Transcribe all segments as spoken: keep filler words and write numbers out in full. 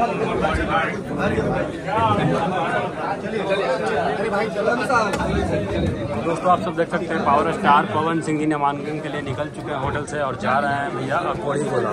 दोस्तों आप सब देख सकते हैं पावर स्टार पवन सिंह जी ने मानगन के लिए निकल चुके हैं होटल से और जा रहे हैं भैया अकोड़ी गोला।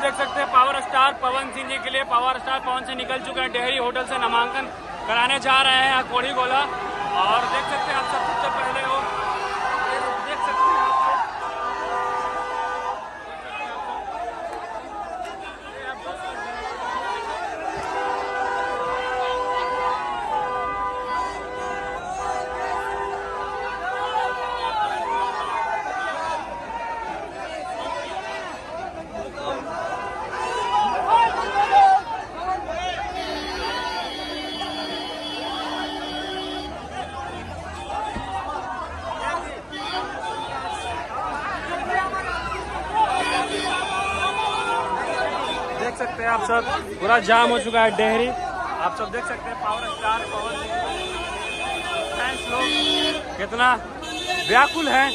देख सकते हैं पावर स्टार पवन सिंह जी के लिए पावर स्टार पवन सिंह निकल चुके हैं डेहरी होटल से नामांकन कराने जा रहे हैं अकोड़ी गोला। और देख सकते हैं आप सब सबसे पहले वो देख सकते हैं सकते हैं आप सब पूरा जाम हो चुका है डेहरी। आप सब देख सकते हैं पावर स्टार पवन फैंस लोग कितना व्याकुल है।